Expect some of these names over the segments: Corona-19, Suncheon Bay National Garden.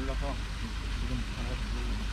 올라서 지금 바닥에 들어오니까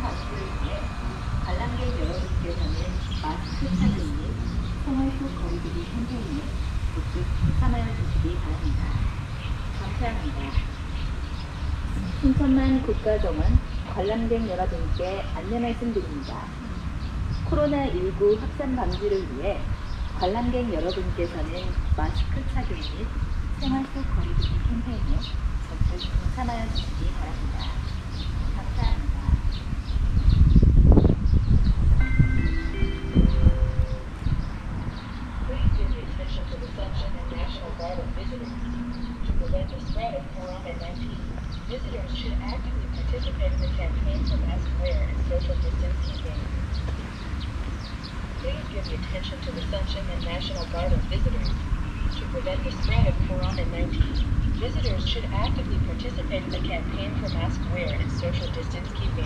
마스크를 통해 관람객 여러분께서는 마스크 착용 및 생활 속 거리두기 캠페인에 모두 참여해 주시기 바랍니다. 감사합니다. 신천만 국가정원 관람객 여러분께 안내 말씀드립니다. 코로나19 확산 방지를 위해 관람객 여러분께서는 마스크 착용 및 생활 속 거리두기 캠페인에 적극 동참하여 주시기 바랍니다. 감사합니다. Please give your attention to the function and National Guard of Visitors. To prevent the spread of Corona-19, visitors should actively participate in the campaign for mask wear and social distancing. Please give your attention to the function and National Guard of Visitors. To prevent the spread of Corona-19, visitors should actively participate in the campaign for mask wear and social distance keeping.